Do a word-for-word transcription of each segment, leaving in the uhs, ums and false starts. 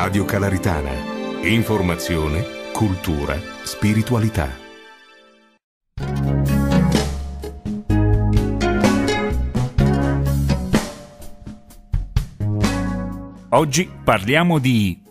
Radio Kalaritana. Informazione, cultura, spiritualità. Oggi parliamo di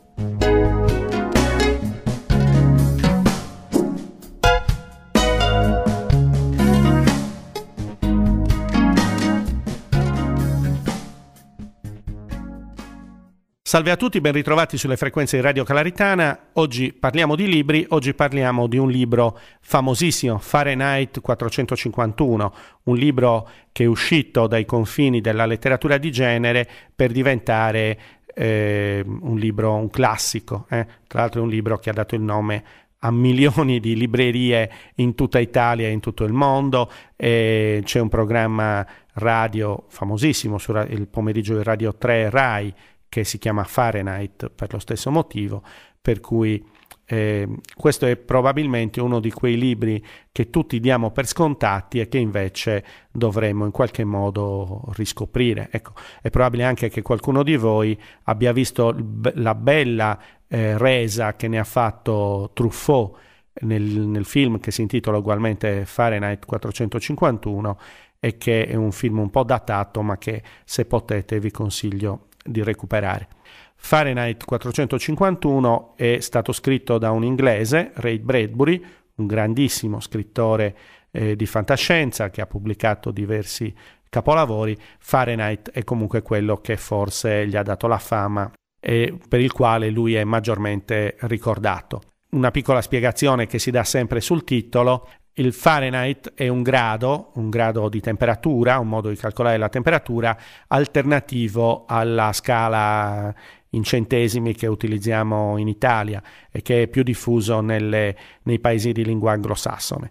Salve a tutti, ben ritrovati sulle frequenze di Radio Kalaritana. Oggi parliamo di libri, oggi parliamo di un libro famosissimo, Fahrenheit quattrocentocinquantuno, un libro che è uscito dai confini della letteratura di genere per diventare eh, un libro, un classico. Eh? Tra l'altro è un libro che ha dato il nome a milioni di librerie in tutta Italia e in tutto il mondo. E c'è un programma radio famosissimo, su, il pomeriggio di Radio tre RAI, che si chiama Fahrenheit per lo stesso motivo, per cui eh, questo è probabilmente uno di quei libri che tutti diamo per scontati e che invece dovremmo in qualche modo riscoprire. Ecco, è probabile anche che qualcuno di voi abbia visto la bella eh, resa che ne ha fatto Truffaut nel, nel film che si intitola ugualmente Fahrenheit quattrocentocinquantuno e che è un film un po' datato, ma che se potete vi consiglio di recuperare. Fahrenheit quattrocentocinquantuno è stato scritto da un inglese, Ray Bradbury, un grandissimo scrittore eh, di fantascienza che ha pubblicato diversi capolavori. Fahrenheit è comunque quello che forse gli ha dato la fama e per il quale lui è maggiormente ricordato. Una piccola spiegazione che si dà sempre sul titolo: il Fahrenheit è un grado, un grado di temperatura, un modo di calcolare la temperatura alternativo alla scala in centesimi che utilizziamo in Italia e che è più diffuso nelle, nei paesi di lingua anglosassone.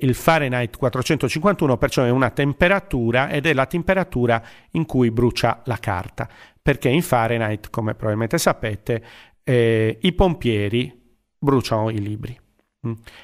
Il Fahrenheit quattrocentocinquantuno perciò è una temperatura ed è la temperatura in cui brucia la carta, perché in Fahrenheit, come probabilmente sapete, eh, i pompieri bruciano i libri.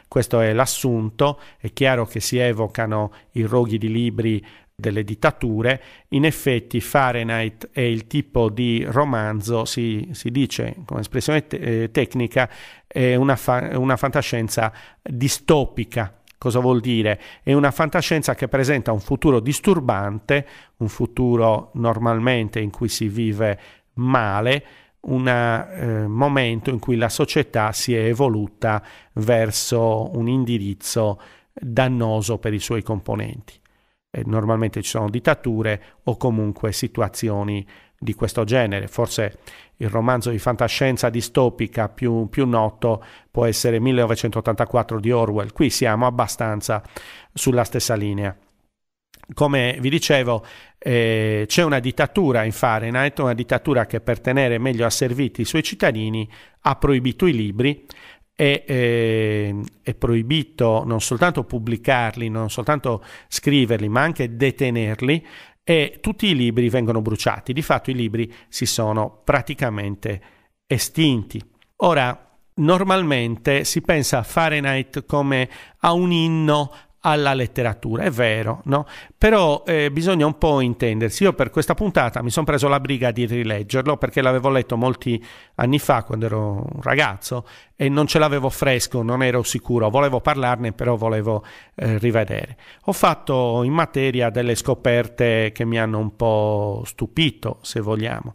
Questo è l'assunto. È chiaro che si evocano i roghi di libri delle dittature. In effetti Fahrenheit è il tipo di romanzo, si, si dice come espressione te- tecnica, è una, fa- una fantascienza distopica. Cosa vuol dire? È una fantascienza che presenta un futuro disturbante, un futuro normalmente in cui si vive male, un eh, momento in cui la società si è evoluta verso un indirizzo dannoso per i suoi componenti. E normalmente ci sono dittature o comunque situazioni di questo genere. Forse il romanzo di fantascienza distopica più, più noto può essere millenovecentottantaquattro di Orwell. Qui siamo abbastanza sulla stessa linea. Come vi dicevo, eh, c'è una dittatura in Fahrenheit, una dittatura che per tenere meglio asserviti i suoi cittadini ha proibito i libri e eh, è proibito non soltanto pubblicarli, non soltanto scriverli, ma anche detenerli, e tutti i libri vengono bruciati. Di fatto i libri si sono praticamente estinti. Ora, normalmente si pensa a Fahrenheit come a un inno alla letteratura, è vero, no? Però eh, bisogna un po' intendersi. Io per questa puntata mi sono preso la briga di rileggerlo, perché l'avevo letto molti anni fa quando ero un ragazzo e non ce l'avevo fresco, non ero sicuro, volevo parlarne, però volevo eh, rivedere. Ho fatto in materia delle scoperte che mi hanno un po' stupito, se vogliamo,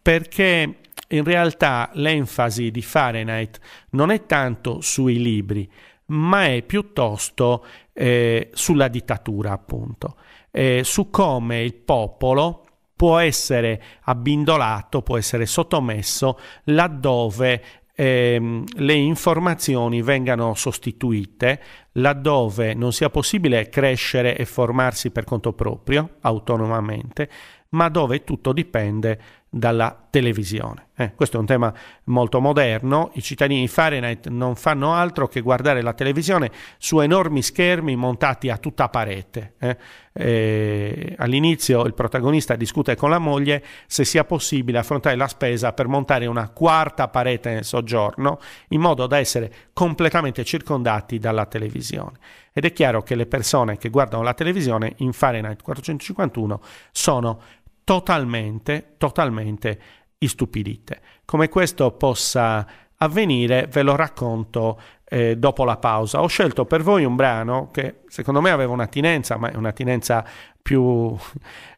perché in realtà l'enfasi di Fahrenheit non è tanto sui libri, ma è piuttosto eh, sulla dittatura, appunto, eh, su come il popolo può essere abbindolato, può essere sottomesso laddove eh, le informazioni vengano sostituite, laddove non sia possibile crescere e formarsi per conto proprio, autonomamente, ma dove tutto dipende dalla televisione. Eh, questo è un tema molto moderno. I cittadini di Fahrenheit non fanno altro che guardare la televisione su enormi schermi montati a tutta parete. Eh. Eh, all'inizio il protagonista discute con la moglie se sia possibile affrontare la spesa per montare una quarta parete nel soggiorno, in modo da essere completamente circondati dalla televisione. Ed è chiaro che le persone che guardano la televisione in Fahrenheit quattrocentocinquantuno sono totalmente, totalmente istupidite. Come questo possa avvenire ve lo racconto eh, dopo la pausa. Ho scelto per voi un brano che secondo me aveva un'attinenza, ma è un'attinenza più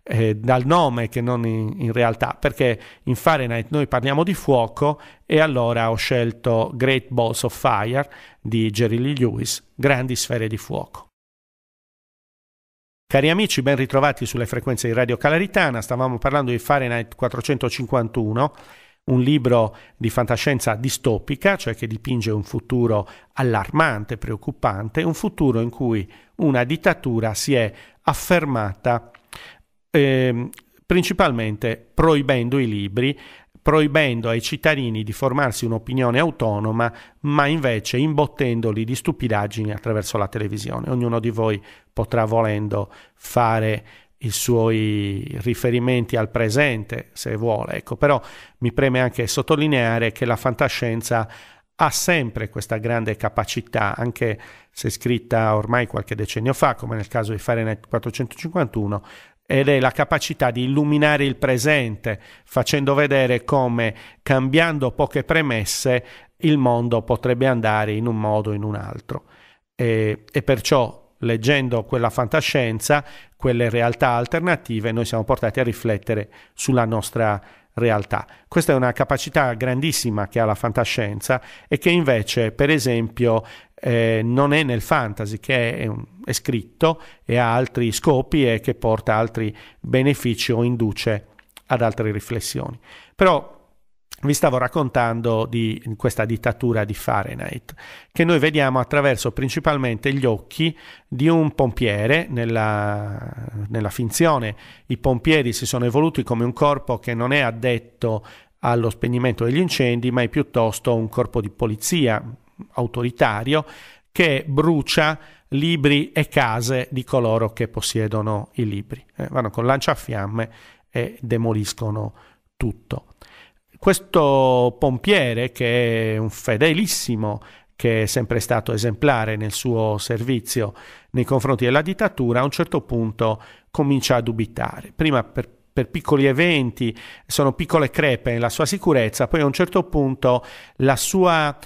eh, dal nome che non in, in realtà, perché in Fahrenheit noi parliamo di fuoco e allora ho scelto Great Balls of Fire di Jerry Lee Lewis, Grandi sfere di fuoco. Cari amici, ben ritrovati sulle frequenze di Radio Kalaritana. Stavamo parlando di Fahrenheit quattrocentocinquantuno, un libro di fantascienza distopica, cioè che dipinge un futuro allarmante, preoccupante, un futuro in cui una dittatura si è affermata eh, principalmente proibendo i libri, proibendo ai cittadini di formarsi un'opinione autonoma, ma invece imbottendoli di stupidaggini attraverso la televisione. Ognuno di voi potrà, volendo, fare i suoi riferimenti al presente, se vuole. Ecco, però mi preme anche sottolineare che la fantascienza ha sempre questa grande capacità, anche se scritta ormai qualche decennio fa, come nel caso di Fahrenheit quattrocentocinquantuno, ed è la capacità di illuminare il presente, facendo vedere come, cambiando poche premesse, il mondo potrebbe andare in un modo o in un altro. E, e perciò, leggendo quella fantascienza, quelle realtà alternative, noi siamo portati a riflettere sulla nostra realtà. Questa è una capacità grandissima che ha la fantascienza e che invece, per esempio, Eh, non è nel fantasy, che è, è scritto e ha altri scopi e che porta altri benefici o induce ad altre riflessioni. Però vi stavo raccontando di questa dittatura di Fahrenheit, che noi vediamo attraverso principalmente gli occhi di un pompiere. Nella, nella finzione i pompieri si sono evoluti come un corpo che non è addetto allo spegnimento degli incendi, ma è piuttosto un corpo di polizia autoritario che brucia libri e case di coloro che possiedono i libri. Eh, vanno con lanciafiamme e demoliscono tutto. Questo pompiere, che è un fedelissimo, che è sempre stato esemplare nel suo servizio nei confronti della dittatura, a un certo punto comincia a dubitare. Prima per per piccoli eventi, sono piccole crepe nella sua sicurezza, poi a un certo punto la sua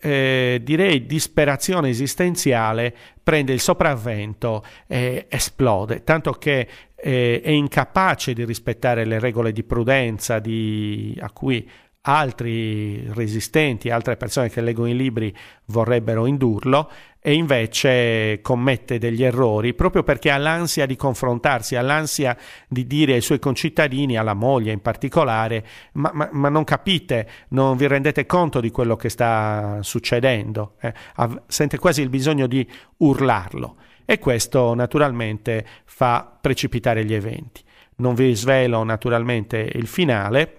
Eh, direi disperazione esistenziale prende il sopravvento e esplode, tanto che eh, è incapace di rispettare le regole di prudenza di, a cui altri resistenti, altre persone che leggono i libri vorrebbero indurlo, e invece commette degli errori proprio perché ha l'ansia di confrontarsi, ha l'ansia di dire ai suoi concittadini, alla moglie in particolare, ma, ma, ma non capite, non vi rendete conto di quello che sta succedendo, eh? Av- sente quasi il bisogno di urlarlo, e questo naturalmente fa precipitare gli eventi. Non vi svelo naturalmente il finale,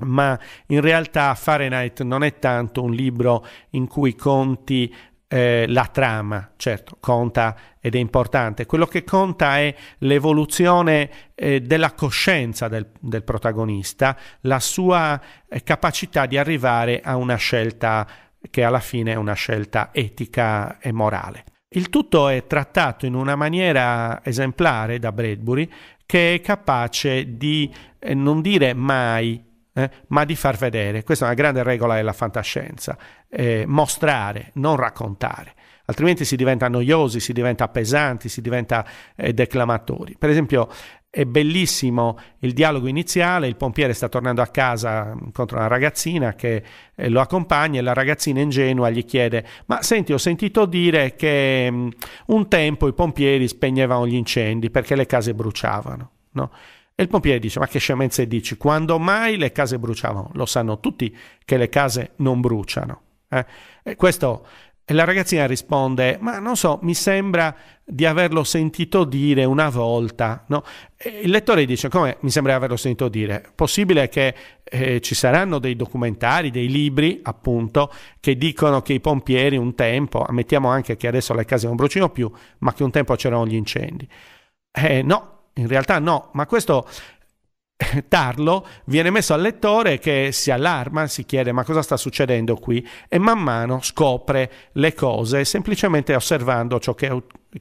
ma in realtà Fahrenheit non è tanto un libro in cui conti eh, la trama, certo, conta ed è importante. Quello che conta è l'evoluzione eh, della coscienza del, del protagonista, la sua eh, capacità di arrivare a una scelta che alla fine è una scelta etica e morale. Il tutto è trattato in una maniera esemplare da Bradbury, che è capace di eh, non dire mai, Eh, ma di far vedere. Questa è una grande regola della fantascienza, eh, mostrare, non raccontare, altrimenti si diventa noiosi, si diventa pesanti, si diventa eh, declamatori. Per esempio è bellissimo il dialogo iniziale: il pompiere sta tornando a casa, incontra una ragazzina che eh, lo accompagna, e la ragazzina ingenua gli chiede: ma senti, ho sentito dire che mh, un tempo i pompieri spegnevano gli incendi perché le case bruciavano, no? E il pompiere dice: ma che scemenze dici, quando mai le case bruciavano? Lo sanno tutti che le case non bruciano. Eh? E questo, e la ragazzina risponde: ma non so, mi sembra di averlo sentito dire una volta. No? E il lettore dice: come mi sembra di averlo sentito dire? Possibile che eh, ci saranno dei documentari, dei libri appunto, che dicono che i pompieri un tempo, ammettiamo anche che adesso le case non bruciano più, ma che un tempo c'erano gli incendi. Eh, no. In realtà no, ma questo tarlo viene messo al lettore, che si allarma, si chiede: ma cosa sta succedendo qui? E man mano scopre le cose semplicemente osservando ciò che,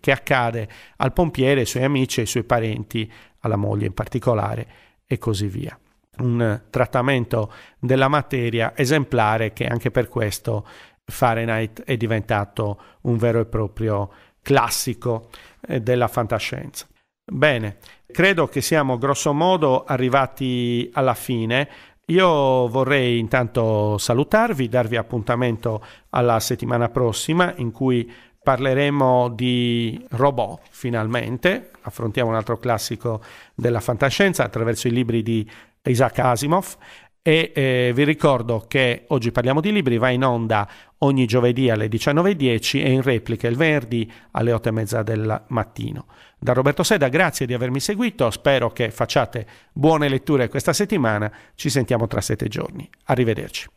che accade al pompiere, ai suoi amici, ai suoi parenti, alla moglie in particolare, e così via. un trattamento della materia esemplare, che anche per questo Fahrenheit è diventato un vero e proprio classico della fantascienza. Bene, credo che siamo grosso modo arrivati alla fine. Io vorrei intanto salutarvi, darvi appuntamento alla settimana prossima, in cui parleremo di robot, finalmente. Affrontiamo un altro classico della fantascienza attraverso i libri di Isaac Asimov. E eh, vi ricordo che Oggi parliamo di libri va in onda ogni giovedì alle diciannove e dieci e in replica il venerdì alle otto e mezza del mattino. Da Roberto Sedda, grazie di avermi seguito, spero che facciate buone letture questa settimana, ci sentiamo tra sette giorni. Arrivederci.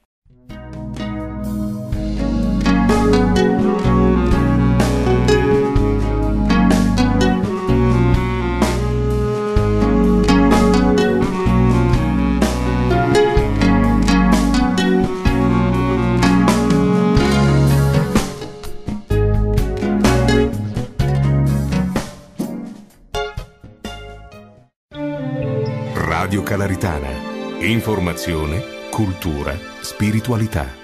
Radio Kalaritana. Informazione, cultura, spiritualità.